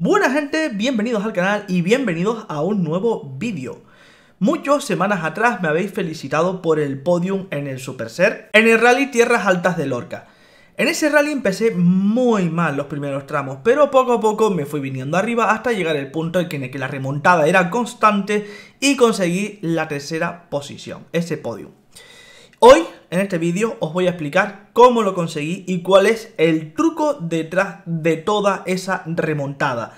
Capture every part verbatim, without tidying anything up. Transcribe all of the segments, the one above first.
Buena gente, bienvenidos al canal y bienvenidos a un nuevo vídeo. Muchas semanas atrás me habéis felicitado por el podium en el S-C E R en el Rally Tierras Altas de Lorca. En ese rally empecé muy mal los primeros tramos, pero poco a poco me fui viniendo arriba hasta llegar al punto en el que la remontada era constante y conseguí la tercera posición, ese podium. Hoy, en este vídeo, os voy a explicar cómo lo conseguí y cuál es el truco detrás de toda esa remontada.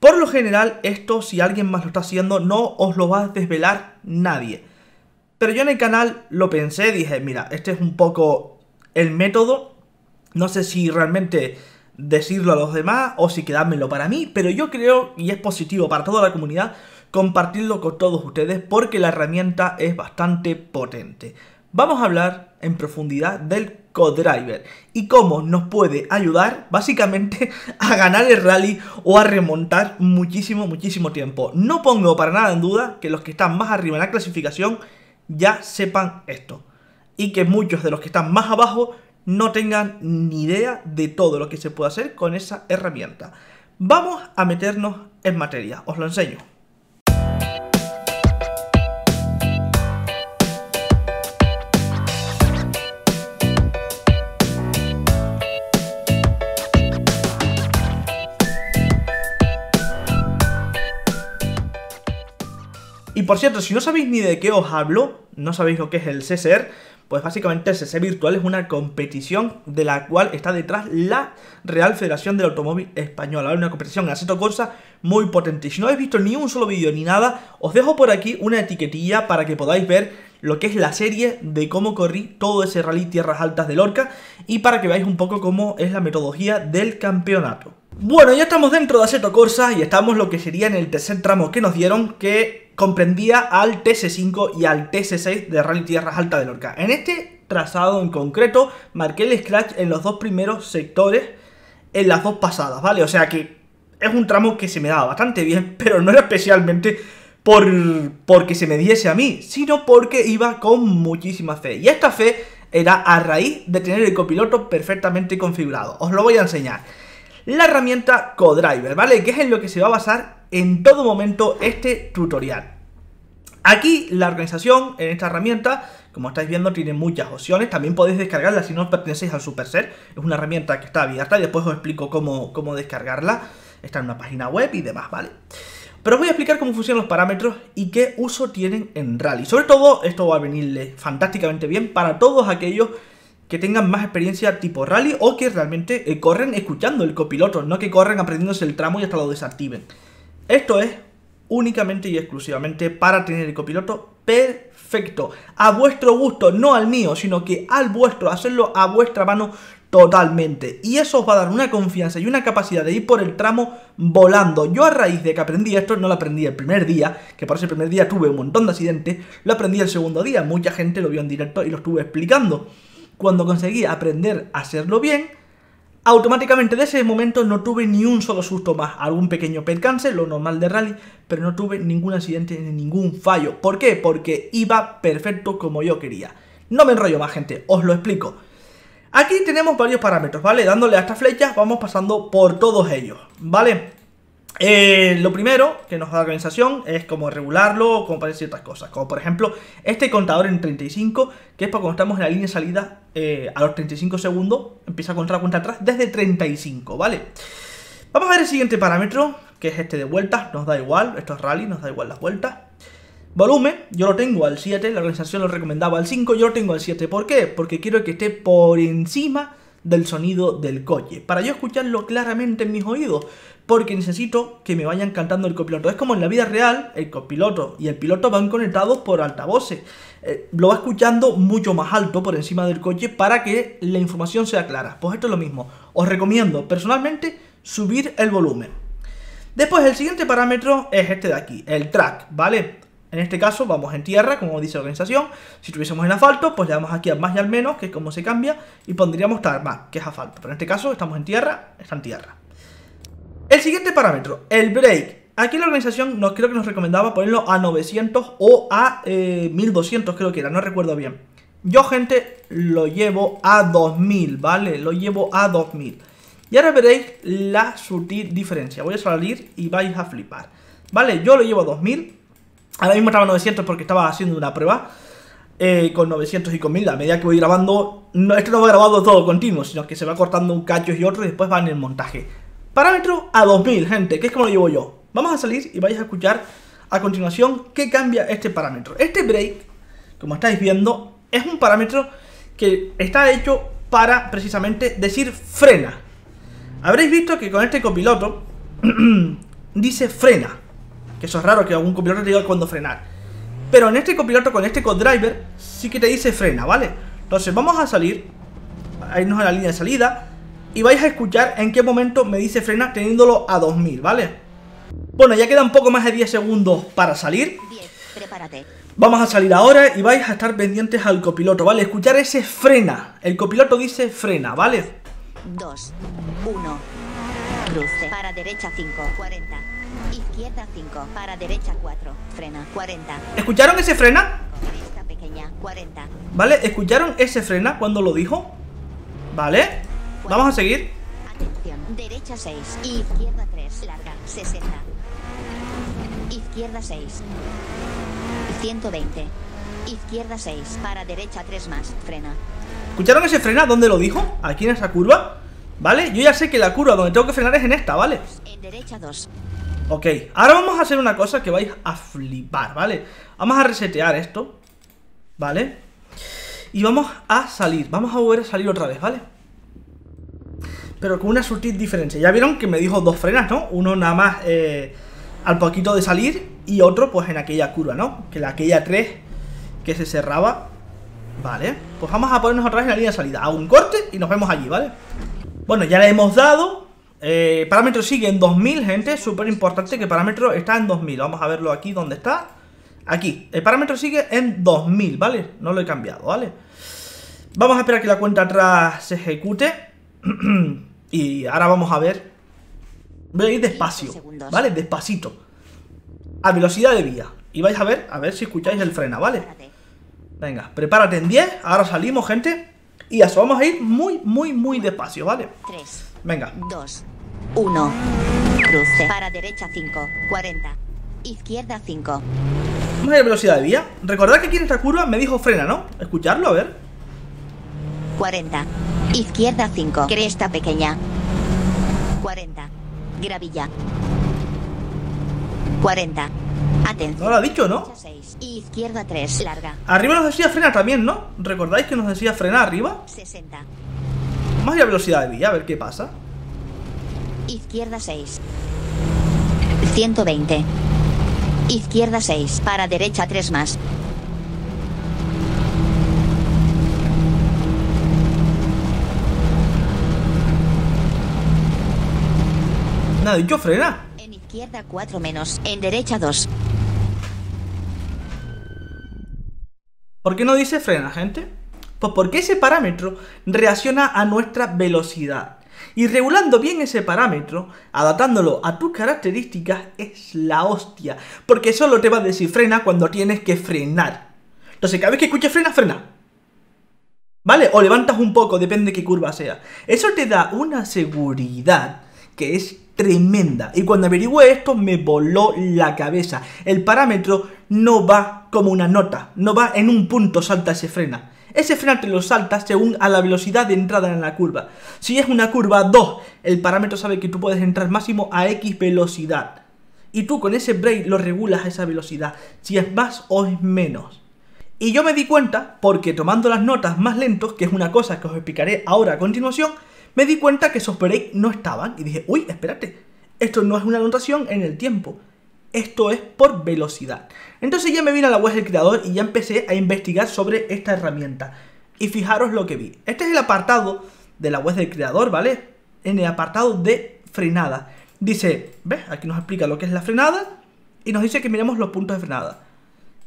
Por lo general, esto, si alguien más lo está haciendo, no os lo va a desvelar nadie. Pero yo en el canal lo pensé, dije, mira, este es un poco el método. No sé si realmente decirlo a los demás o si quedármelo para mí, pero yo creo, y es positivo para toda la comunidad, compartirlo con todos ustedes porque la herramienta es bastante potente. Vamos a hablar en profundidad del Codriver y cómo nos puede ayudar básicamente a ganar el rally o a remontar muchísimo, muchísimo tiempo. No pongo para nada en duda que los que están más arriba en la clasificación ya sepan esto y que muchos de los que están más abajo no tengan ni idea de todo lo que se puede hacer con esa herramienta. Vamos a meternos en materia, os lo enseño. Y por cierto, si no sabéis ni de qué os hablo, no sabéis lo que es el S-C E R, pues básicamente el S-C E R virtual es una competición de la cual está detrás la Real Federación del Automóvil Español. Hay una competición en Assetto Corsa muy potente. Si no habéis visto ni un solo vídeo ni nada, os dejo por aquí una etiquetilla para que podáis ver lo que es la serie de cómo corrí todo ese Rally Tierras Altas de Lorca y para que veáis un poco cómo es la metodología del campeonato. Bueno, ya estamos dentro de Assetto Corsa y estamos lo que sería en el tercer tramo que nos dieron, que comprendía al T C cinco y al T C seis de Rally Tierras Altas de Lorca. En este trazado en concreto marqué el scratch en los dos primeros sectores en las dos pasadas, ¿vale? O sea que es un tramo que se me daba bastante bien, pero no era especialmente por, porque se me diese a mí, sino porque iba con muchísima fe. Y esta fe era a raíz de tener el copiloto perfectamente configurado. Os lo voy a enseñar. La herramienta Codriver, ¿vale? Que es en lo que se va a basar en todo momento este tutorial. Aquí la organización en esta herramienta, como estáis viendo, tiene muchas opciones. También podéis descargarla si no pertenecéis al S-C E R. Es una herramienta que está abierta y después os explico cómo, cómo descargarla. Está en una página web y demás, ¿vale? Pero os voy a explicar cómo funcionan los parámetros y qué uso tienen en rally. Sobre todo, esto va a venirle fantásticamente bien para todos aquellos que tengan más experiencia tipo rally o que realmente eh, corren escuchando el copiloto, no que corren aprendiéndose el tramo y hasta lo desactiven. Esto es únicamente y exclusivamente para tener el copiloto perfecto, a vuestro gusto, no al mío, sino que al vuestro, hacerlo a vuestra mano totalmente. Y eso os va a dar una confianza y una capacidad de ir por el tramo volando. Yo a raíz de que aprendí esto, no lo aprendí el primer día, que por ese primer día tuve un montón de accidentes, lo aprendí el segundo día, mucha gente lo vio en directo y lo estuve explicando. Cuando conseguí aprender a hacerlo bien, automáticamente de ese momento no tuve ni un solo susto más. Algún pequeño percance, lo normal de rally, pero no tuve ningún accidente ni ningún fallo. ¿Por qué? Porque iba perfecto como yo quería. No me enrollo más, gente, os lo explico. Aquí tenemos varios parámetros, ¿vale? Dándole a estas flechas vamos pasando por todos ellos, ¿vale? Eh, lo primero que nos da la organización es como regularlo, como para ciertas cosas, como por ejemplo este contador en treinta y cinco, que es para cuando estamos en la línea de salida, eh, a los treinta y cinco segundos empieza a contar la cuenta atrás desde treinta y cinco, ¿vale? Vamos a ver el siguiente parámetro, que es este de vueltas. Nos da igual, esto es rally, nos da igual las vueltas. Volumen, yo lo tengo al siete, la organización lo recomendaba al cinco, yo lo tengo al siete, ¿por qué? Porque quiero que esté por encima del sonido del coche, para yo escucharlo claramente en mis oídos, porque necesito que me vayan cantando el copiloto. Es como en la vida real, el copiloto y el piloto van conectados por altavoces, eh, lo va escuchando mucho más alto por encima del coche para que la información sea clara. Pues esto es lo mismo, os recomiendo personalmente subir el volumen. Después el siguiente parámetro es este de aquí, el track, ¿vale? En este caso vamos en tierra, como dice la organización. Si tuviésemos en asfalto, pues le damos aquí al más y al menos, que es como se cambia, y pondríamos tarmac, que es asfalto. Pero en este caso estamos en tierra, está en tierra. El siguiente parámetro, el brake. Aquí la organización nos, creo que nos recomendaba ponerlo a novecientos o a eh, mil doscientos, creo que era, no recuerdo bien. Yo, gente, lo llevo a dos mil, ¿vale? Lo llevo a dos mil. Y ahora veréis la sutil diferencia. Voy a salir y vais a flipar. Vale, yo lo llevo a dos mil. Ahora mismo estaba a novecientos porque estaba haciendo una prueba eh, con novecientos y con mil. A medida que voy grabando, no, esto no va grabado todo continuo, sino que se va cortando un cacho y otro y después va en el montaje. Parámetro a dos mil, gente, que es como lo llevo yo. Vamos a salir y vais a escuchar a continuación qué cambia este parámetro. Este break, como estáis viendo, es un parámetro que está hecho para precisamente decir frena. Habréis visto que con este copiloto dice frena, que eso es raro que algún copiloto te diga cuándo frenar, pero en este copiloto con este Codriver sí que te dice frena, ¿vale? Entonces vamos a salir, a irnos a la línea de salida y vais a escuchar en qué momento me dice frena teniéndolo a dos mil, ¿vale? Bueno, ya queda un poco más de diez segundos para salir. Bien, prepárate. Vamos a salir ahora y vais a estar pendientes al copiloto, ¿vale? Escuchar ese frena. El copiloto dice frena, ¿vale? dos, uno, cruce, para derecha cinco, cuarenta, izquierda cinco, para derecha cuatro, frena, cuarenta. ¿Escucharon ese frena? Esta pequeña, cuarenta. ¿Vale? ¿Escucharon ese frena cuando lo dijo? ¿Vale? cuarenta. Vamos a seguir. Atención, derecha seis, izquierda tres, larga, sesenta, izquierda seis, ciento veinte, izquierda seis, para derecha tres más, frena. ¿Escucharon ese frena? ¿Dónde lo dijo? Aquí en esa curva, ¿vale? Yo ya sé que la curva donde tengo que frenar es en esta, ¿vale? En derecha dos. Ok, ahora vamos a hacer una cosa que vais a flipar, ¿vale? Vamos a resetear esto, ¿vale? Y vamos a salir, vamos a volver a salir otra vez, ¿vale? Pero con una sutil diferencia. Ya vieron que me dijo dos frenas, ¿no? Uno nada más eh, al poquito de salir y otro pues en aquella curva, ¿no? Que la aquella tres que se cerraba. Vale, pues vamos a ponernos otra vez en la línea de salida. Hago un corte y nos vemos allí, ¿vale? Bueno, ya le hemos dado. eh, Parámetro sigue en dos mil, gente. Súper importante que el parámetro está en dos mil. Vamos a verlo aquí, ¿dónde está? Aquí, el parámetro sigue en dos mil, ¿vale? No lo he cambiado, ¿vale? Vamos a esperar que la cuenta atrás se ejecute. Y ahora vamos a ver. Voy a ir despacio, ¿vale? Despacito, a velocidad de vía. Y vais a ver, a ver si escucháis el freno, ¿vale? Venga, prepárate en diez, ahora salimos, gente. Y eso, vamos a ir muy, muy, muy despacio, ¿vale? tres, venga. dos, uno, cruce, para derecha cinco, cuarenta, izquierda cinco. Vamos a ir a velocidad de vía. Recordad que aquí en esta curva me dijo frena, ¿no? Escucharlo, a ver. cuarenta, izquierda cinco, cresta pequeña. cuarenta, gravilla. cuarenta. Atención. No lo ha dicho, ¿no? seis, izquierda tres, larga. Arriba nos decía frena también, ¿no? ¿Recordáis que nos decía frena arriba? sesenta. Vamos a ir a velocidad de vía, a ver qué pasa. Izquierda seis, ciento veinte, izquierda seis, para derecha tres más. No ha dicho frena. En izquierda cuatro menos, en derecha dos. ¿Por qué no dice frena, gente? Pues porque ese parámetro reacciona a nuestra velocidad. Y regulando bien ese parámetro, adaptándolo a tus características, es la hostia. Porque solo te va a decir frena cuando tienes que frenar. Entonces cada vez que escuches frena, frena, ¿vale? O levantas un poco, depende de qué curva sea. Eso te da una seguridad que es tremenda. Y cuando averigüé esto me voló la cabeza. El parámetro no va como una nota, no va en un punto salta ese frena. Ese frena te lo salta según a la velocidad de entrada en la curva. Si es una curva dos, el parámetro sabe que tú puedes entrar máximo a X velocidad. Y tú con ese brake lo regulas a esa velocidad, si es más o es menos. Y yo me di cuenta, porque tomando las notas más lentos, que es una cosa que os explicaré ahora a continuación, me di cuenta que esos breaks no estaban y dije, uy, espérate, esto no es una anotación en el tiempo, esto es por velocidad. Entonces ya me vine a la web del creador y ya empecé a investigar sobre esta herramienta. Y fijaros lo que vi. Este es el apartado de la web del creador, ¿vale? En el apartado de frenada. Dice, ¿ves? Aquí nos explica lo que es la frenada y nos dice que miremos los puntos de frenada.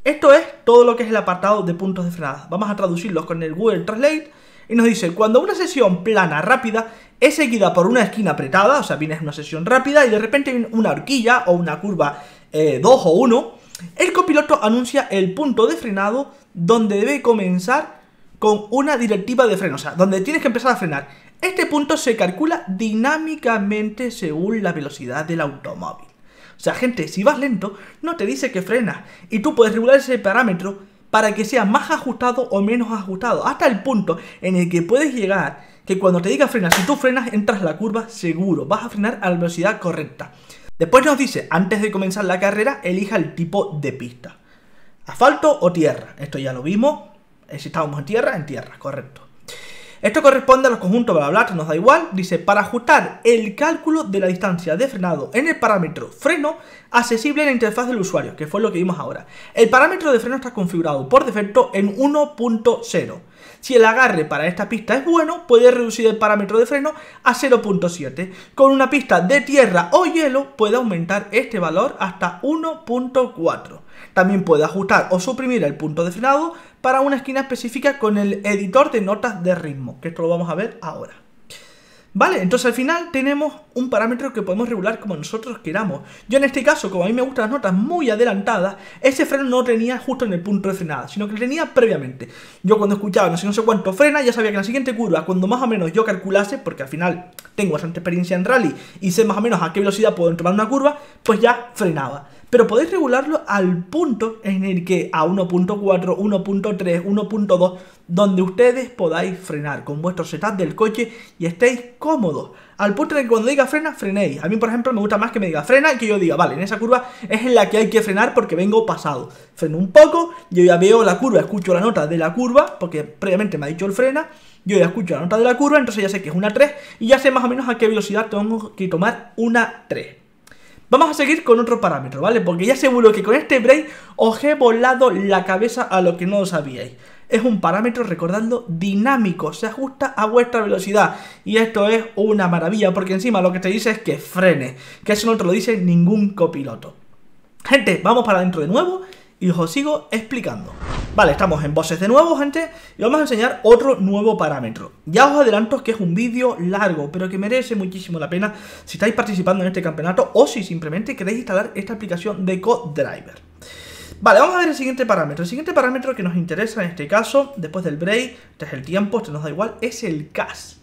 Esto es todo lo que es el apartado de puntos de frenada. Vamos a traducirlos con el Google Translate. Y nos dice, cuando una sesión plana rápida es seguida por una esquina apretada, o sea, viene una sesión rápida y de repente viene una horquilla o una curva eh, dos o uno, el copiloto anuncia el punto de frenado donde debe comenzar con una directiva de freno, o sea, donde tienes que empezar a frenar. Este punto se calcula dinámicamente según la velocidad del automóvil. O sea, gente, si vas lento, no te dice que frenas. Y tú puedes regular ese parámetro para que sea más ajustado o menos ajustado, hasta el punto en el que puedes llegar que cuando te diga frenar, si tú frenas, entras a la curva seguro. Vas a frenar a la velocidad correcta. Después nos dice, antes de comenzar la carrera, elija el tipo de pista. Asfalto o tierra. Esto ya lo vimos. Si estábamos en tierra, en tierra, correcto. Esto corresponde a los conjuntos, bla, bla, bla, nos da igual. Dice, para ajustar el cálculo de la distancia de frenado en el parámetro freno accesible en la interfaz del usuario, que fue lo que vimos ahora. El parámetro de freno está configurado por defecto en uno punto cero. Si el agarre para esta pista es bueno, puede reducir el parámetro de freno a cero punto siete. Con una pista de tierra o hielo, puede aumentar este valor hasta uno punto cuatro. También puede ajustar o suprimir el punto de frenado para una esquina específica con el editor de notas de ritmo, que esto lo vamos a ver ahora. Vale, entonces al final tenemos un parámetro que podemos regular como nosotros queramos. Yo en este caso, como a mí me gustan las notas muy adelantadas, ese freno no tenía justo en el punto de frenada, sino que lo tenía previamente. Yo cuando escuchaba no sé, no sé cuánto frena, ya sabía que en la siguiente curva, cuando más o menos yo calculase, porque al final tengo bastante experiencia en rally y sé más o menos a qué velocidad puedo tomar una curva, pues ya frenaba. Pero podéis regularlo al punto en el que a uno punto cuatro, uno punto tres, uno punto dos, donde ustedes podáis frenar con vuestro setup del coche y estéis cómodos. Al punto en el que cuando diga frena, frenéis. A mí, por ejemplo, me gusta más que me diga frena y que yo diga, vale, en esa curva es en la que hay que frenar porque vengo pasado. Freno un poco, yo ya veo la curva, escucho la nota de la curva, porque previamente me ha dicho el frena, yo ya escucho la nota de la curva, entonces ya sé que es una tres y ya sé más o menos a qué velocidad tengo que tomar una tres. Vamos a seguir con otro parámetro, ¿vale? Porque ya seguro que con este break os he volado la cabeza a lo que no sabíais. Es un parámetro, recordando, dinámico, se ajusta a vuestra velocidad. Y esto es una maravilla, porque encima lo que te dice es que frene, que eso no te lo dice ningún copiloto. Gente, vamos para adentro de nuevo y os sigo explicando. Vale, estamos en voces de nuevo, gente, y vamos a enseñar otro nuevo parámetro. Ya os adelanto que es un vídeo largo, pero que merece muchísimo la pena si estáis participando en este campeonato o si simplemente queréis instalar esta aplicación de Codriver. Vale, vamos a ver el siguiente parámetro. El siguiente parámetro que nos interesa en este caso, después del break, este es el tiempo, este nos da igual, es el C A S.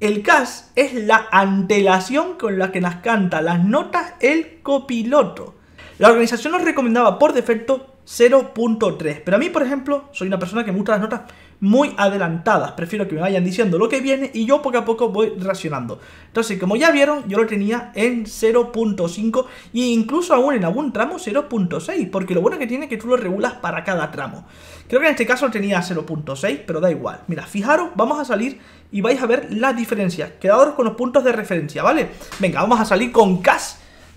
El C A S es la antelación con la que nos canta las notas el copiloto. La organización nos recomendaba por defecto cero punto tres, pero a mí, por ejemplo, soy una persona que me gusta las notas muy adelantadas, prefiero que me vayan diciendo lo que viene y yo poco a poco voy racionando. Entonces, como ya vieron, yo lo tenía en cero punto cinco e incluso aún en algún tramo cero punto seis, porque lo bueno que tiene es que tú lo regulas para cada tramo. Creo que en este caso tenía cero punto seis, pero da igual. Mira, fijaros, vamos a salir y vais a ver las diferencias. Quedaros con los puntos de referencia, ¿vale? Venga, vamos a salir con C A S.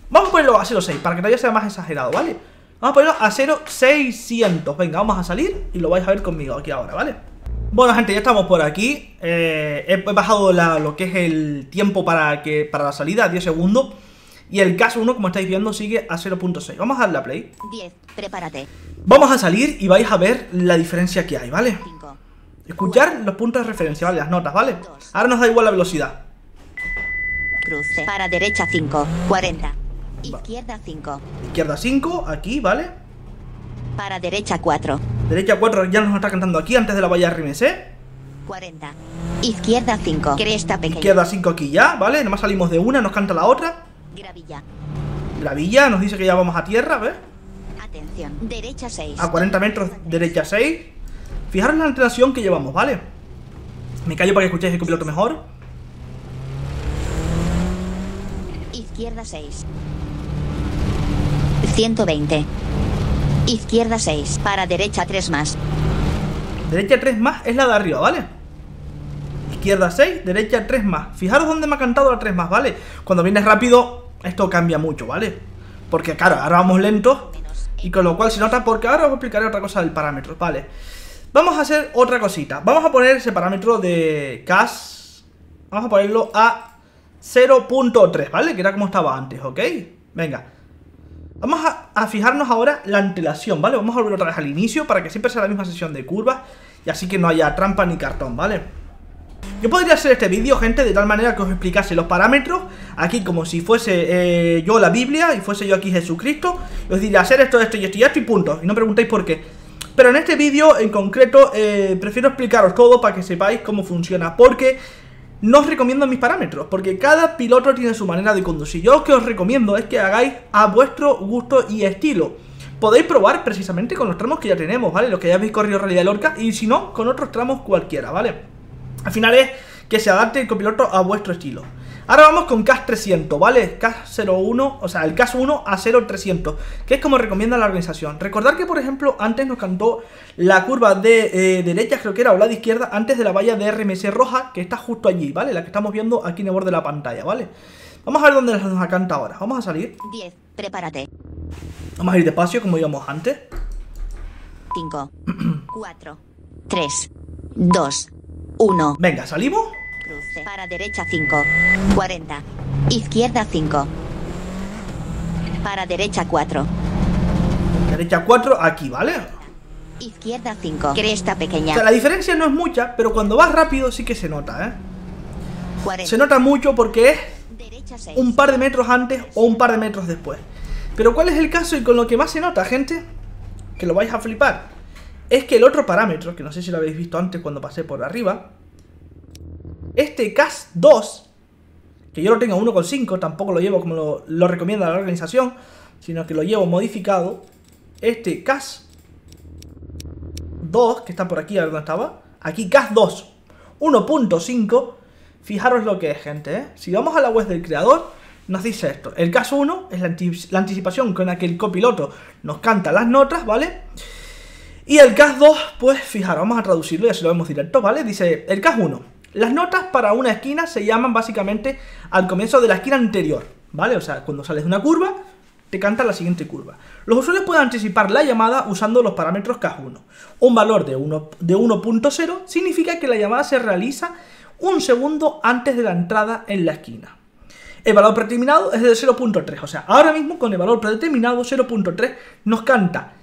Vamos a ponerlo a cero punto seis para que todavía sea más exagerado, ¿vale? Vamos a ponerlo a cero punto seiscientos. Venga, vamos a salir y lo vais a ver conmigo aquí ahora, ¿vale? Bueno, gente, ya estamos por aquí. eh, He bajado la, lo que es el tiempo para, que, para la salida, diez segundos. Y el caso uno, como estáis viendo, sigue a cero punto seis. Vamos a darle a play. diez, prepárate. Vamos a salir y vais a ver la diferencia que hay, ¿vale? cinco, escuchar cuatro, los puntos de referencia, ¿vale? Las notas, ¿vale? dos, ahora nos da igual la velocidad. Cruce para derecha cinco, cuarenta. Izquierda cinco. Izquierda cinco, aquí, ¿vale? Para derecha cuatro. Derecha cuatro ya nos está cantando aquí antes de la valla R M C. cuarenta. Izquierda cinco. Cresta pequeña. Izquierda cinco aquí ya, ¿vale? Nomás salimos de una, nos canta la otra. Gravilla. Gravilla, nos dice que ya vamos a tierra, ¿ves? Atención, derecha seis. A cuarenta metros, derecha seis. Fijaros en la alteración que llevamos, ¿vale? Me callo para que escuchéis el copiloto mejor. Izquierda seis. ciento veinte. Izquierda seis. Para derecha tres más. Derecha tres más es la de arriba, ¿vale? Izquierda seis, derecha tres más. Fijaros dónde me ha cantado la tres más, ¿vale? Cuando vienes rápido, esto cambia mucho, ¿vale? Porque claro, ahora vamos lentos y con lo cual se nota, porque ahora os explicaré otra cosa del parámetro, ¿vale? Vamos a hacer otra cosita. Vamos a poner ese parámetro de C A S. Vamos a ponerlo a cero punto tres, ¿vale? Que era como estaba antes, ¿ok? Venga. Vamos a, a fijarnos ahora la antelación, ¿vale? Vamos a volver otra vez al inicio para que siempre sea la misma sesión de curvas y así que no haya trampa ni cartón, ¿vale? Yo podría hacer este vídeo, gente, de tal manera que os explicase los parámetros aquí como si fuese eh, yo la Biblia y fuese yo aquí Jesucristo. Os diría hacer esto, esto y esto y esto y punto. Y no preguntéis por qué. Pero en este vídeo en concreto eh, prefiero explicaros todo para que sepáis cómo funciona, porque no os recomiendo mis parámetros, porque cada piloto tiene su manera de conducir. Yo lo que os recomiendo es que hagáis a vuestro gusto y estilo. Podéis probar precisamente con los tramos que ya tenemos, ¿vale? Los que ya habéis corrido Rally de Lorca, y si no, con otros tramos cualquiera, ¿vale? Al final es que se adapte el copiloto a vuestro estilo. Ahora vamos con C A S trescientos, ¿vale? C A S cero uno, o sea, el C A S uno a cero trescientos, que es como recomienda la organización. Recordad que, por ejemplo, antes nos cantó la curva de eh, derecha, creo que era, o la de izquierda, antes de la valla de R M C roja, que está justo allí, ¿vale? La que estamos viendo aquí en el borde de la pantalla, ¿vale? Vamos a ver dónde nos acanta ahora. Vamos a salir. diez, prepárate. Vamos a ir despacio, como íbamos antes. cinco, cuatro, tres, dos, uno. Venga, salimos. Cruce. Para derecha cinco, cuarenta. Izquierda cinco. Para derecha cuatro. Derecha cuatro, aquí, ¿vale? Izquierda cinco. Cresta pequeña. O sea, la diferencia no es mucha, pero cuando vas rápido sí que se nota, ¿eh? cuarenta. Se nota mucho porque es un par de metros antes o un par de metros después. Pero ¿cuál es el caso y con lo que más se nota, gente? Que lo vais a flipar. Es que el otro parámetro, que no sé si lo habéis visto antes cuando pasé por arriba, este C A S dos, que yo lo tengo a uno coma cinco, tampoco lo llevo como lo, lo recomienda la organización, sino que lo llevo modificado. Este C A S dos, que está por aquí, a ver dónde estaba. Aquí C A S dos, uno punto cinco. Fijaros lo que es, gente, ¿eh? Si vamos a la web del creador, nos dice esto. El C A S uno es la, anticip la anticipación con la que el copiloto nos canta las notas, ¿vale? Y el C A S dos, pues fijaros, vamos a traducirlo y así lo vemos directo, ¿vale? Dice el C A S uno. Las notas para una esquina se llaman básicamente al comienzo de la esquina anterior, ¿vale? O sea, cuando sales de una curva, te canta la siguiente curva. Los usuarios pueden anticipar la llamada usando los parámetros C A S uno. Un valor de uno punto cero significa que la llamada se realiza un segundo antes de la entrada en la esquina. El valor predeterminado es de cero punto tres, o sea, ahora mismo con el valor predeterminado cero punto tres nos canta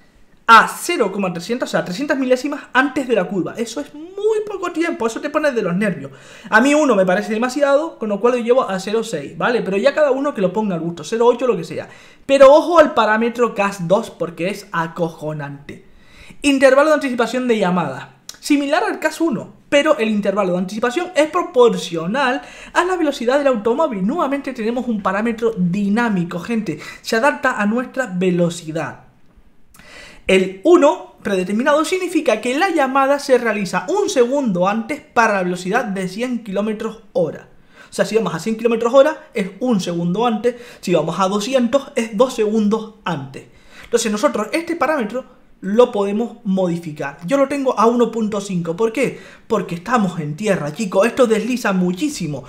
a cero coma trescientos, o sea, trescientas milésimas antes de la curva. Eso es muy poco tiempo, eso te pone de los nervios. A mí uno me parece demasiado, con lo cual yo llevo a cero coma seis, ¿vale? Pero ya cada uno que lo ponga al gusto, cero coma ocho, lo que sea. Pero ojo al parámetro C A S dos porque es acojonante. Intervalo de anticipación de llamada. Similar al C A S uno, pero el intervalo de anticipación es proporcional a la velocidad del automóvil. Nuevamente tenemos un parámetro dinámico, gente. Se adapta a nuestra velocidad. El uno predeterminado significa que la llamada se realiza un segundo antes para la velocidad de cien kilómetros hora. O sea, si vamos a cien kilómetros hora es un segundo antes, si vamos a doscientos es dos segundos antes. Entonces nosotros este parámetro lo podemos modificar. Yo lo tengo a uno punto cinco. ¿Por qué? Porque estamos en tierra, chicos. Esto desliza muchísimo.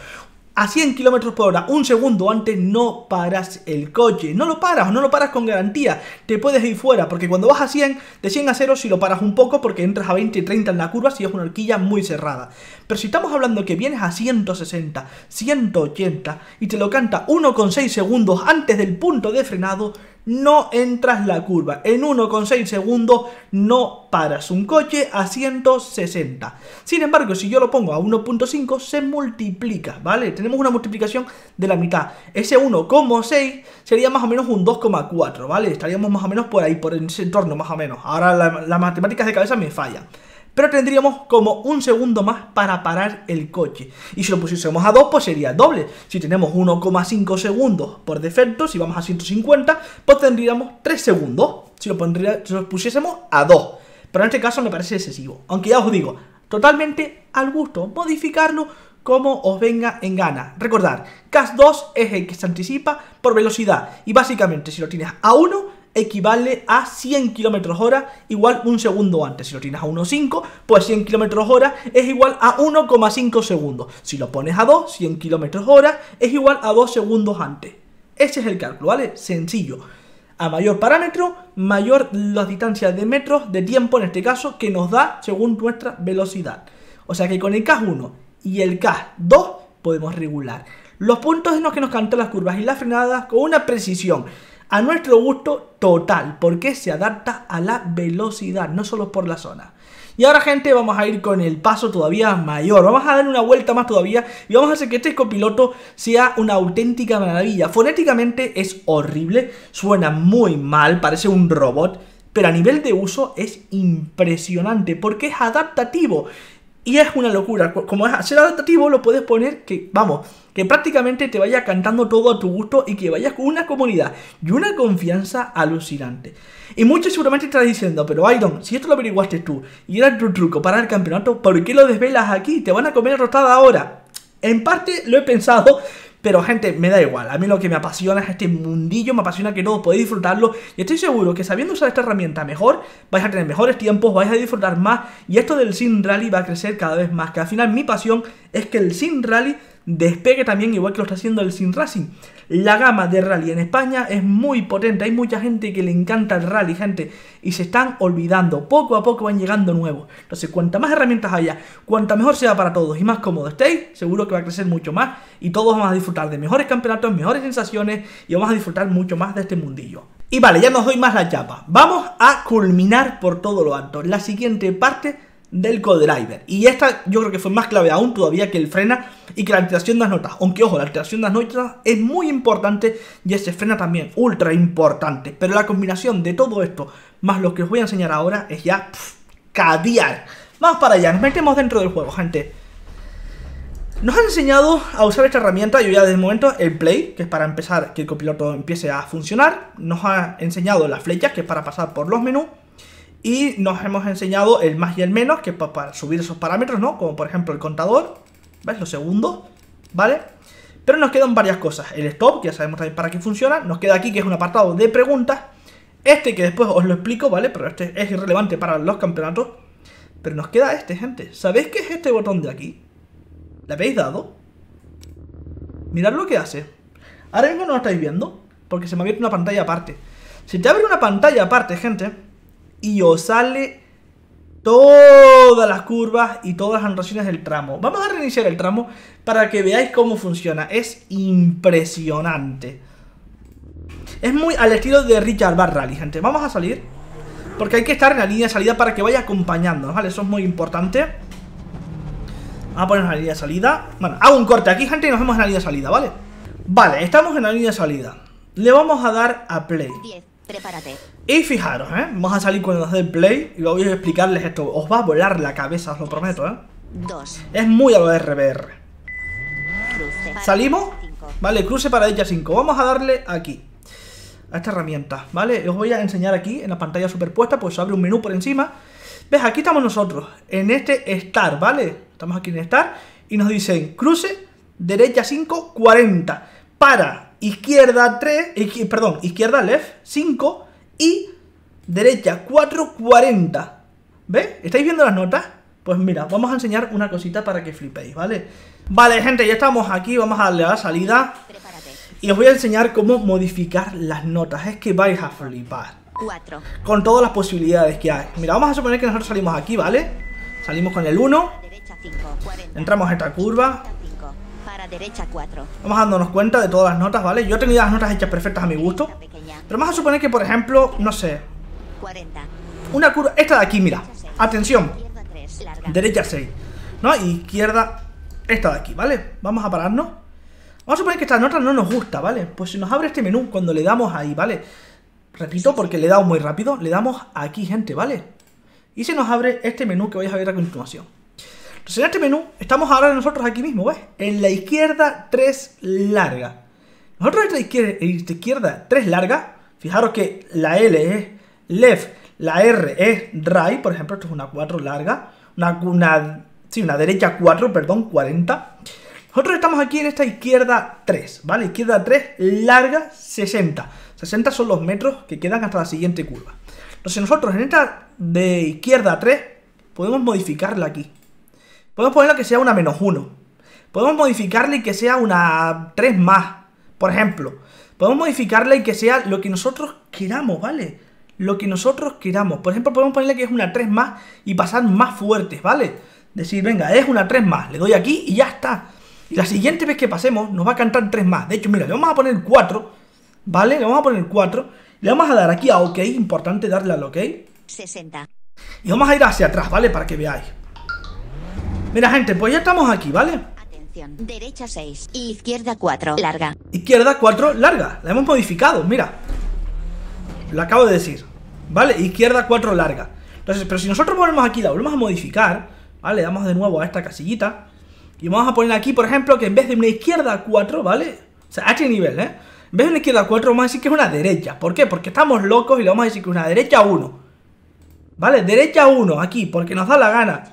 A cien kilómetros por hora, un segundo antes, no paras el coche. No lo paras, no lo paras con garantía. Te puedes ir fuera, porque cuando vas a cien, de cien a cero, si lo paras un poco, porque entras a veinte, treinta en la curva, si es una horquilla muy cerrada. Pero si estamos hablando que vienes a ciento sesenta, ciento ochenta, y te lo canta uno coma seis segundos antes del punto de frenado, no entras la curva. En uno coma seis segundos no paras un coche a ciento sesenta. Sin embargo, si yo lo pongo a uno punto cinco, se multiplica, ¿vale? Tenemos una multiplicación de la mitad. Ese uno coma seis sería más o menos un dos coma cuatro, ¿vale? Estaríamos más o menos por ahí, por ese entorno, más o menos. Ahora las la matemáticas de cabeza me fallan. Pero tendríamos como un segundo más para parar el coche. Y si lo pusiésemos a dos, pues sería el doble. Si tenemos uno coma cinco segundos por defecto, si vamos a ciento cincuenta, pues tendríamos tres segundos. Si lo, pondría, si lo pusiésemos a dos. Pero en este caso me parece excesivo. Aunque ya os digo, totalmente al gusto. Modificarlo como os venga en gana. Recordad, C A S dos es el que se anticipa por velocidad. Y básicamente, si lo tienes a uno... equivale a cien kilómetros hora, igual un segundo antes. Si lo tienes a uno coma cinco, pues cien kilómetros hora es igual a uno coma cinco segundos. Si lo pones a dos, cien kilómetros hora es igual a dos segundos antes. Ese es el cálculo, ¿vale? Sencillo. A mayor parámetro, mayor las distancias de metros, de tiempo en este caso, que nos da según nuestra velocidad. O sea que con el C A S uno y el C A S dos podemos regular los puntos en los que nos cantan las curvas y las frenadas con una precisión a nuestro gusto total, porque se adapta a la velocidad, no solo por la zona. Y ahora, gente, vamos a ir con el paso todavía mayor. Vamos a dar una vuelta más todavía y vamos a hacer que este copiloto sea una auténtica maravilla. Fonéticamente es horrible, suena muy mal, parece un robot, pero a nivel de uso es impresionante porque es adaptativo. Y es una locura, como es hacer adaptativo lo puedes poner que, vamos, que prácticamente te vaya cantando todo a tu gusto y que vayas con una comunidad y una confianza alucinante. Y muchos seguramente estarás diciendo, pero Iron, si esto lo averiguaste tú y era tu truco para el campeonato, ¿por qué lo desvelas aquí? Te van a comer rotada ahora. En parte lo he pensado, pero gente, me da igual, a mí lo que me apasiona es este mundillo, me apasiona que todos podéis disfrutarlo y estoy seguro que sabiendo usar esta herramienta mejor, vais a tener mejores tiempos, vais a disfrutar más y esto del S I M Rally va a crecer cada vez más, que al final mi pasión es que el S I M Rally despegue también igual que lo está haciendo el S I M Racing. La gama de rally en España es muy potente, hay mucha gente que le encanta el rally, gente, y se están olvidando, poco a poco van llegando nuevos. Entonces, cuanta más herramientas haya, cuanta mejor sea para todos y más cómodo estéis, seguro que va a crecer mucho más y todos vamos a disfrutar de mejores campeonatos, mejores sensaciones y vamos a disfrutar mucho más de este mundillo. Y vale, ya no os doy más la chapa, vamos a culminar por todo lo alto la siguiente parte del Codriver. Y esta yo creo que fue más clave aún todavía que el frena y que la alteración de las notas. Aunque ojo, la alteración de las notas es muy importante y ese frena también, ultra importante. Pero la combinación de todo esto más lo que os voy a enseñar ahora es ya pff, caviar. Vamos para allá, nos metemos dentro del juego, gente. Nos han enseñado a usar esta herramienta, yo ya desde el momento el play, que es para empezar que el copiloto empiece a funcionar. Nos ha enseñado las flechas, que es para pasar por los menús. Y nos hemos enseñado el más y el menos, que para subir esos parámetros, ¿no? Como por ejemplo el contador, ¿ves? Los segundos, ¿vale? Pero nos quedan varias cosas. El stop, que ya sabemos también para qué funciona. Nos queda aquí, que es un apartado de preguntas. Este que después os lo explico, ¿vale? Pero este es irrelevante para los campeonatos. Pero nos queda este, gente. ¿Sabéis qué es este botón de aquí? ¿Le habéis dado? Mirad lo que hace. Ahora mismo no lo estáis viendo, porque se me ha abierto una pantalla aparte. Si te abre una pantalla aparte, gente, y os sale todas las curvas y todas las anotaciones del tramo. Vamos a reiniciar el tramo para que veáis cómo funciona. Es impresionante. Es muy al estilo de Richard Burns Rally, gente. Vamos a salir porque hay que estar en la línea de salida para que vaya acompañándonos, ¿vale? Eso es muy importante. Vamos a ponernos en la línea de salida. Bueno, hago un corte aquí, gente, y nos vemos en la línea de salida, ¿vale? Vale, estamos en la línea de salida. Le vamos a dar a play. Prepárate. Y fijaros, ¿eh? Vamos a salir cuando nos dé play y voy a explicarles esto. Os va a volar la cabeza, os lo prometo, ¿eh? Dos. Es muy a lo R B R. Cruce. Salimos. Cinco. Vale, cruce para ella cinco. Vamos a darle aquí, a esta herramienta, ¿vale? Os voy a enseñar aquí en la pantalla superpuesta, pues abre un menú por encima. ¿Ves? Aquí estamos nosotros, en este Start, ¿vale? Estamos aquí en Start y nos dicen cruce, derecha cinco, cuarenta. Para. Izquierda tres, perdón, izquierda left cinco y derecha cuatro cuarenta. ¿Ves? ¿Estáis viendo las notas? Pues mira, vamos a enseñar una cosita para que flipéis, ¿vale? Vale, gente, ya estamos aquí, vamos a darle a la salida. Prepárate. Y os voy a enseñar cómo modificar las notas, es que vais a flipar. cuatro. Con todas las posibilidades que hay. Mira, vamos a suponer que nosotros salimos aquí, ¿vale? Salimos con el uno. Derecha cinco, cuarenta. Entramos a esta curva. Para derecha cuatro. Vamos dándonos cuenta de todas las notas, ¿vale? Yo he tenido las notas hechas perfectas a mi gusto. Pero vamos a suponer que, por ejemplo, no sé, cuarenta. Una curva, esta de aquí, mira, atención, derecha seis, ¿no? Izquierda, esta de aquí, ¿vale? Vamos a pararnos. Vamos a suponer que esta nota no nos gusta, ¿vale? Pues se nos abre este menú cuando le damos ahí, ¿vale? Repito, porque le he dado muy rápido. Le damos aquí, gente, ¿vale? Y se nos abre este menú que vais a ver a continuación. Entonces en este menú estamos ahora nosotros aquí mismo, ¿ves? En la izquierda tres larga. Nosotros en la izquierda, en la izquierda tres larga, fijaros que la L es left, la R es right, por ejemplo, esto es una cuatro larga, una, una, sí, una derecha cuatro, perdón, cuarenta. Nosotros estamos aquí en esta izquierda tres, ¿vale? Izquierda tres larga, sesenta. sesenta son los metros que quedan hasta la siguiente curva. Entonces nosotros en esta de izquierda tres podemos modificarla aquí. Podemos ponerla que sea una menos uno. Podemos modificarla y que sea una tres más, por ejemplo. Podemos modificarla y que sea lo que nosotros queramos, ¿vale? Lo que nosotros queramos. Por ejemplo, podemos ponerle que es una tres más y pasar más fuertes, ¿vale? Decir, venga, es una tres más. Le doy aquí y ya está. Y la siguiente vez que pasemos nos va a cantar tres más. De hecho, mira, le vamos a poner cuatro, ¿vale? Le vamos a poner cuatro. Le vamos a dar aquí a OK. Importante darle al OK. sesenta. Y vamos a ir hacia atrás, ¿vale? Para que veáis. Mira, gente, pues ya estamos aquí, ¿vale? Atención, derecha seis y izquierda cuatro, larga. Izquierda cuatro, larga. La hemos modificado, mira. Lo acabo de decir, ¿vale? Izquierda cuatro, larga. Entonces, pero si nosotros volvemos aquí, la volvemos a modificar, ¿vale? Le damos de nuevo a esta casillita y vamos a poner aquí, por ejemplo, que en vez de una izquierda cuatro, ¿vale? O sea, a este nivel, ¿eh? En vez de una izquierda cuatro vamos a decir que es una derecha. ¿Por qué? Porque estamos locos y le vamos a decir que es una derecha uno, ¿vale? Derecha uno aquí, porque nos da la gana.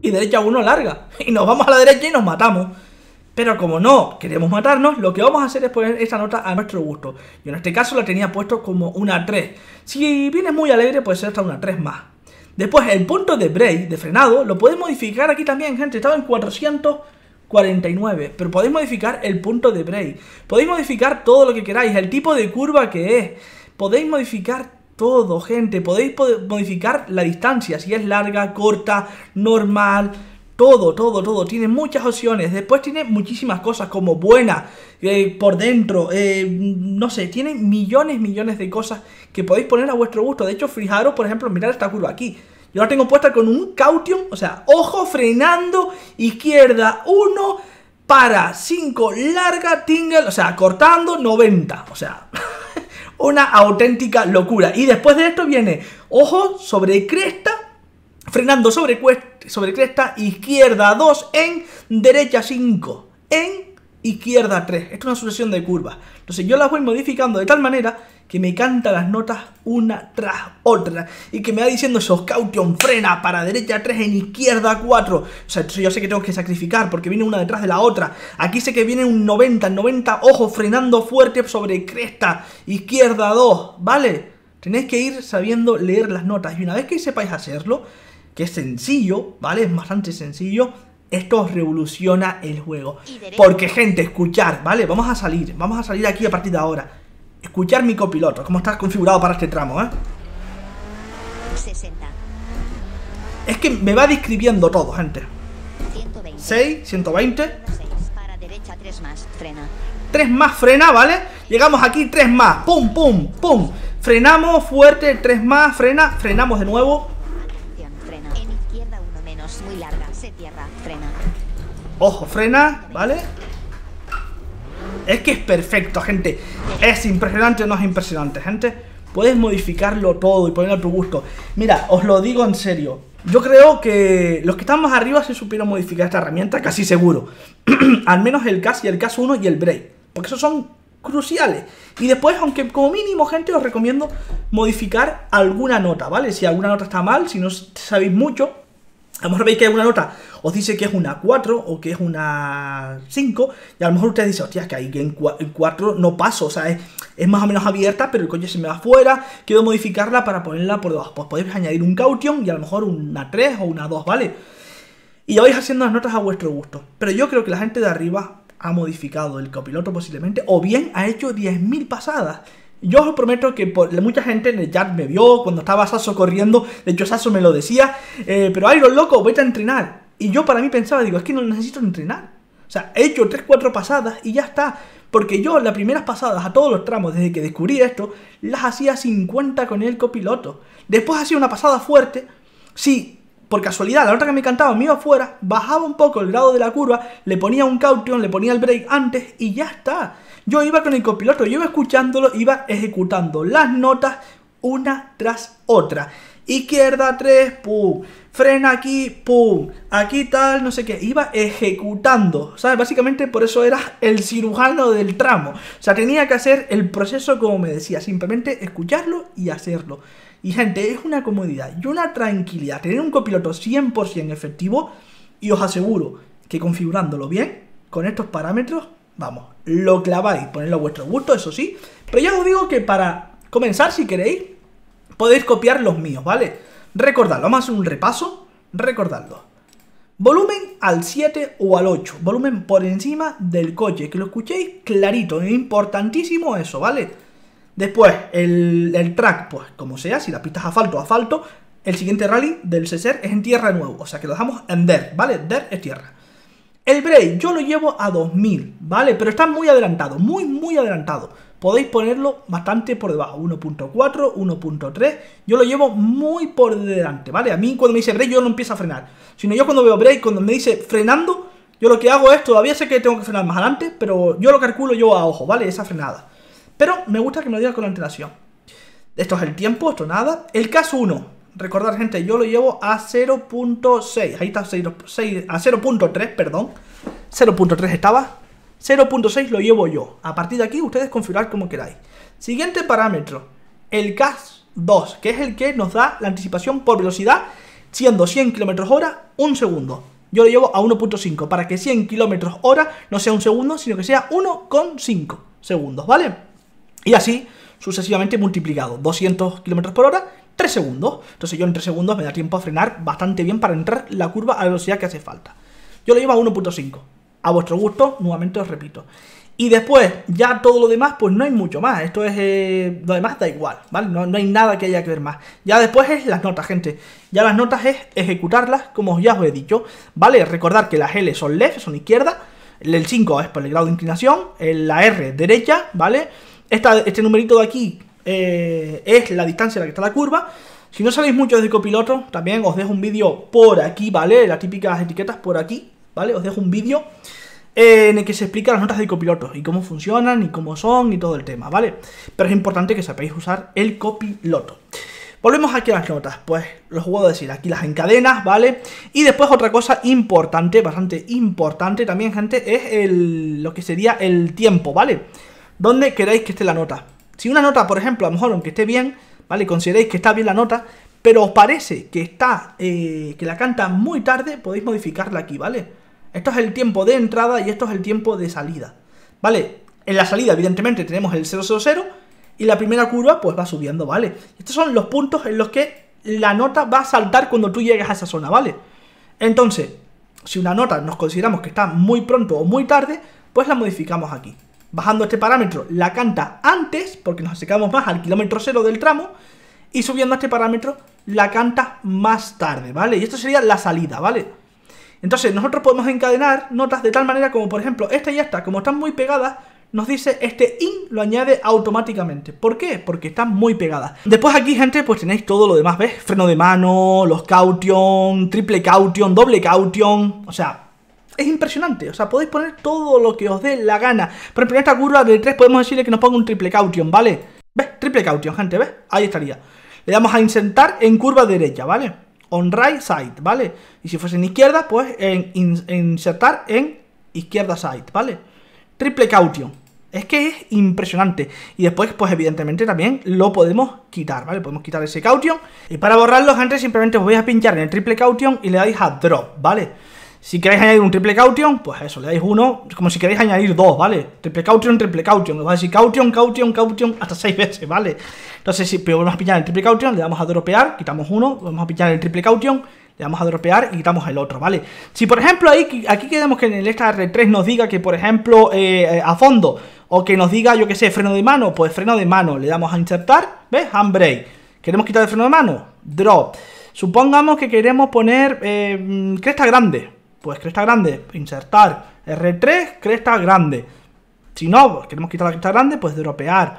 Y derecha uno larga. Y nos vamos a la derecha y nos matamos. Pero como no queremos matarnos, lo que vamos a hacer es poner esta nota a nuestro gusto. Yo en este caso la tenía puesto como una tres. Si vienes muy alegre puede ser hasta una tres más. Después el punto de brake, de frenado, lo podéis modificar aquí también, gente. Estaba en cuatrocientos cuarenta y nueve, pero podéis modificar el punto de brake. Podéis modificar todo lo que queráis, el tipo de curva que es. Podéis modificar todo, gente. Podéis modificar la distancia, si es larga, corta, normal. Todo, todo, todo. Tiene muchas opciones. Después tiene muchísimas cosas como buena, eh, por dentro, eh, no sé. Tiene millones, millones de cosas que podéis poner a vuestro gusto. De hecho, fijaros, por ejemplo, mirad esta curva aquí. Yo la tengo puesta con un caution, o sea, ojo, frenando, izquierda, uno, para, cinco, larga, tingle, o sea, cortando, noventa. O sea, una auténtica locura. Y después de esto viene, ojo, sobre cresta, frenando sobre, cuesta, sobre cresta, izquierda dos, en derecha cinco, en izquierda tres. Esto es una sucesión de curvas. Entonces yo las voy modificando de tal manera que me canta las notas una tras otra. Y que me va diciendo esos caution, frena, para derecha tres, en izquierda cuatro. O sea, yo sé que tengo que sacrificar porque viene una detrás de la otra. Aquí sé que viene un noventa, noventa, ojo, frenando fuerte sobre cresta, izquierda dos, ¿vale? Tenéis que ir sabiendo leer las notas. Y una vez que sepáis hacerlo, que es sencillo, ¿vale? Es bastante sencillo. Esto os revoluciona el juego. Porque, gente, escuchar, ¿vale? Vamos a salir, vamos a salir aquí a partir de ahora. Escuchar mi copiloto, cómo está configurado para este tramo, ¿eh? sesenta. Es que me va describiendo todo, gente. ciento veinte. seis, ciento veinte. seis, para derecha, tres más, frena. tres más, frena, ¿vale? Llegamos aquí, tres más, pum, pum, pum. Frenamos fuerte, tres más, frena, frenamos de nuevo. Muy larga, se cierra, frena. Ojo, frena, ¿vale? Es que es perfecto, gente. Es impresionante o no es impresionante, gente. Puedes modificarlo todo y ponerlo a tu gusto. Mira, os lo digo en serio. Yo creo que los que están más arriba se supieron modificar esta herramienta, casi seguro. Al menos el C A S y el C A S uno y el brake. Porque esos son cruciales. Y después, aunque como mínimo, gente, os recomiendo modificar alguna nota, ¿vale? Si alguna nota está mal, si no sabéis mucho. A lo mejor veis que alguna nota os dice que es una cuatro o que es una cinco. Y a lo mejor ustedes dicen, hostia, que ahí en cuatro no paso. O sea, es, es más o menos abierta, pero el coche se me va fuera. Quiero modificarla para ponerla por debajo. Pues podéis añadir un caution y a lo mejor una tres o una dos, ¿vale? Y ya vais haciendo las notas a vuestro gusto. Pero yo creo que la gente de arriba ha modificado el copiloto posiblemente. O bien ha hecho diez mil pasadas. Yo os prometo que por, mucha gente en el chat me vio cuando estaba Sasso corriendo. De hecho, Sasso me lo decía. Eh, pero, Iron, loco, vete a entrenar. Y yo para mí pensaba, digo, es que no necesito entrenar. O sea, he hecho tres, cuatro pasadas y ya está. Porque yo las primeras pasadas a todos los tramos, desde que descubrí esto, las hacía cincuenta con el copiloto. Después hacía una pasada fuerte. Sí. Por casualidad, la nota que me cantaba me iba afuera, bajaba un poco el grado de la curva, le ponía un caution, le ponía el brake antes y ya está. Yo iba con el copiloto, yo iba escuchándolo, iba ejecutando las notas una tras otra. Izquierda tres, pum, frena aquí, pum, aquí tal, no sé qué. Iba ejecutando, ¿sabes? Básicamente por eso era el cirujano del tramo. O sea, tenía que hacer el proceso como me decía, simplemente escucharlo y hacerlo. Y gente, es una comodidad y una tranquilidad tener un copiloto cien por cien efectivo. Y os aseguro que configurándolo bien, con estos parámetros, vamos, lo claváis, ponedlo a vuestro gusto, eso sí. Pero ya os digo que para comenzar, si queréis, podéis copiar los míos, ¿vale? Recordadlo, vamos a hacer un repaso. Recordadlo. Volumen al siete o al ocho. Volumen por encima del coche, que lo escuchéis clarito, es importantísimo eso, ¿vale? Después, el, el track, pues como sea, si la pista es asfalto, asfalto. El siguiente rally del S-C E R es en tierra nuevo, o sea que lo dejamos en D E R, ¿vale? D E R es tierra. El brake yo lo llevo a dos mil, ¿vale? Pero está muy adelantado, muy, muy adelantado. Podéis ponerlo bastante por debajo, uno punto cuatro, uno punto tres. Yo lo llevo muy por delante, ¿vale? A mí cuando me dice brake yo no empiezo a frenar. Sino yo cuando veo brake, cuando me dice frenando, yo lo que hago es, todavía sé que tengo que frenar más adelante, pero yo lo calculo yo a ojo, ¿vale? Esa frenada. Pero me gusta que me lo diga con antelación. Esto es el tiempo, esto nada. El C A S uno, Recordad, gente, yo lo llevo a cero punto seis. Ahí está, cero punto seis, a cero punto tres, perdón. cero punto tres estaba. cero punto seis lo llevo yo. A partir de aquí ustedes configurad como queráis. Siguiente parámetro, el C A S dos, que es el que nos da la anticipación por velocidad, siendo cien kilómetros hora, un segundo. Yo lo llevo a uno punto cinco, para que cien kilómetros hora no sea un segundo, sino que sea uno coma cinco segundos, ¿vale? Y así sucesivamente multiplicado, doscientos kilómetros por hora, tres segundos. Entonces yo en tres segundos me da tiempo a frenar bastante bien para entrar la curva a la velocidad que hace falta. Yo lo llevo a uno punto cinco, a vuestro gusto, nuevamente os repito. Y después, ya todo lo demás, pues no hay mucho más. Esto es... Eh, lo demás da igual, ¿vale? No, no hay nada que haya que ver más. Ya después es las notas, gente. Ya las notas es ejecutarlas, como ya os he dicho, ¿vale? Recordar que las L son left, son izquierda. El cinco es por el grado de inclinación. La R, derecha, ¿vale? Esta, este numerito de aquí eh, es la distancia a la que está la curva. Si no sabéis mucho de copiloto, también os dejo un vídeo por aquí, ¿vale? Las típicas etiquetas por aquí, ¿vale? Os dejo un vídeo en el que se explica las notas de copiloto y cómo funcionan y cómo son y todo el tema, ¿vale? Pero es importante que sepáis usar el copiloto. Volvemos aquí a las notas, pues los puedo decir, aquí las encadenas, ¿vale? Y después otra cosa importante, bastante importante también, gente, es el, lo que sería el tiempo, ¿vale? Donde queráis que esté la nota. Si una nota, por ejemplo, a lo mejor aunque esté bien, ¿vale? Consideréis que está bien la nota, pero os parece que está, eh, que la canta muy tarde, podéis modificarla aquí, ¿vale? Esto es el tiempo de entrada y esto es el tiempo de salida, ¿vale? En la salida, evidentemente, tenemos el cero cero cero y la primera curva, pues, va subiendo, ¿vale? Estos son los puntos en los que la nota va a saltar cuando tú llegues a esa zona, ¿vale? Entonces, si una nota nos consideramos que está muy pronto o muy tarde, pues la modificamos aquí. Bajando este parámetro, la canta antes, porque nos acercamos más al kilómetro cero del tramo, y subiendo este parámetro, la canta más tarde, ¿vale? Y esto sería la salida, ¿vale? Entonces nosotros podemos encadenar notas de tal manera como, por ejemplo, esta y esta, como están muy pegadas, nos dice este IN lo añade automáticamente. ¿Por qué? Porque están muy pegadas. Después aquí, gente, pues tenéis todo lo demás, ¿ves? Freno de mano, los caution, triple caution, doble caution, o sea... Es impresionante, o sea, podéis poner todo lo que os dé la gana. Por ejemplo, en esta curva de tres podemos decirle que nos ponga un triple caution, ¿vale? ¿Ves? Triple caution, gente, ¿ves? Ahí estaría. Le damos a insertar en curva derecha, ¿vale? On right side, ¿vale? Y si fuese en izquierda, pues en, in, insertar en izquierda side, ¿vale? Triple caution. Es que es impresionante. Y después, pues evidentemente también lo podemos quitar, ¿vale? Podemos quitar ese caution. Y para borrarlo, gente, simplemente os vais a pinchar en el triple caution y le dais a drop, ¿vale? Si queréis añadir un triple caution, pues eso, le dais uno. Como si queréis añadir dos, ¿vale? Triple caution, triple caution. Os va a decir caution, caution, caution, hasta seis veces, ¿vale? Entonces, si vamos a pillar el triple caution, le damos a dropear, quitamos uno. Vamos a pillar el triple caution, le damos a dropear y quitamos el otro, ¿vale? Si, por ejemplo, ahí, aquí queremos que en el esta R tres nos diga que, por ejemplo, eh, a fondo, o que nos diga, yo qué sé, freno de mano, pues freno de mano. Le damos a insertar, ¿ves? Handbrake. ¿Queremos quitar el freno de mano? Drop. Supongamos que queremos poner eh, cresta grande. Pues cresta grande, insertar R tres, cresta grande. Si no, queremos quitar la cresta grande, pues dropear.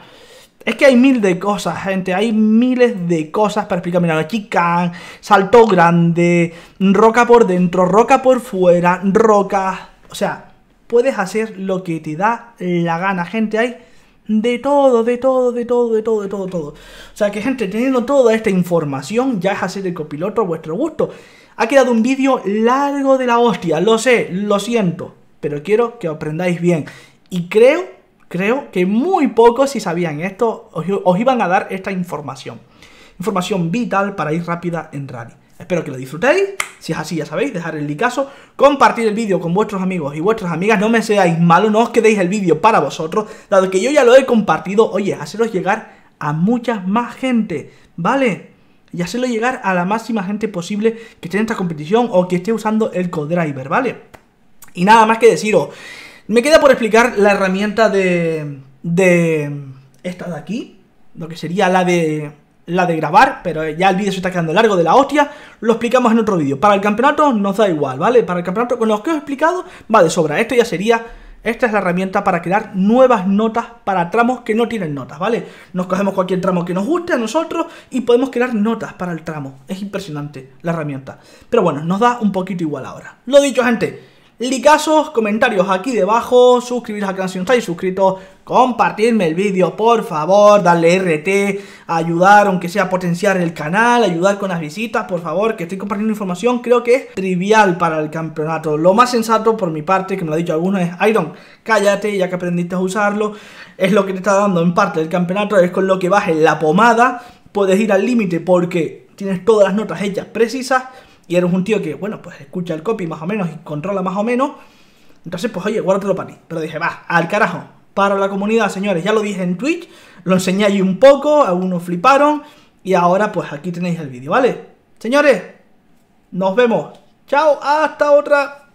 Es que hay mil de cosas, gente. Hay miles de cosas para explicar. Mira, la chica, salto grande, roca por dentro, roca por fuera, roca. O sea, puedes hacer lo que te da la gana, gente. Hay de todo, de todo, de todo, de todo, de todo, de todo. O sea que, gente, teniendo toda esta información, ya es hacer el copiloto a vuestro gusto. Ha quedado un vídeo largo de la hostia, lo sé, lo siento, pero quiero que aprendáis bien. Y creo, creo que muy pocos, si sabían esto, os, os iban a dar esta información. Información vital para ir rápida en rally. Espero que lo disfrutéis. Si es así, ya sabéis, dejar el likeazo, compartir el vídeo con vuestros amigos y vuestras amigas. No me seáis malos, no os quedéis el vídeo para vosotros, dado que yo ya lo he compartido. Oye, haceros llegar a mucha más gente, ¿vale? Y hacerlo llegar a la máxima gente posible que esté en esta competición o que esté usando el Codriver, ¿vale? Y nada más que deciros. Me queda por explicar la herramienta de... de... esta de aquí. Lo que sería la de... la de grabar, pero ya el vídeo se está quedando largo de la hostia, lo explicamos en otro vídeo. Para el campeonato nos da igual, ¿vale? Para el campeonato con los que os he explicado va de sobra. Esto ya sería... Esta es la herramienta para crear nuevas notas para tramos que no tienen notas, ¿vale? Nos cogemos cualquier tramo que nos guste a nosotros y podemos crear notas para el tramo. Es impresionante la herramienta. Pero bueno, nos da un poquito igual ahora. Lo dicho, gente, Likeazos, comentarios aquí debajo, suscribiros al canal si no estáis suscritos, compartidme el vídeo por favor, darle R T, ayudar aunque sea a potenciar el canal, ayudar con las visitas por favor, que estoy compartiendo información, creo que es trivial para el campeonato. Lo más sensato por mi parte, que me lo han dicho algunos, es Iron, cállate ya que aprendiste a usarlo, es lo que te está dando en parte el campeonato, es con lo que vas en la pomada, puedes ir al límite porque tienes todas las notas hechas precisas. Y eres un tío que, bueno, pues escucha el copy más o menos y controla más o menos. Entonces, pues oye, guárdatelo para ti. Pero dije, va, al carajo. Para la comunidad, señores. Ya lo dije en Twitch. Lo enseñé allí un poco. Algunos fliparon. Y ahora, pues aquí tenéis el vídeo, ¿vale? Señores, nos vemos. Chao, hasta otra.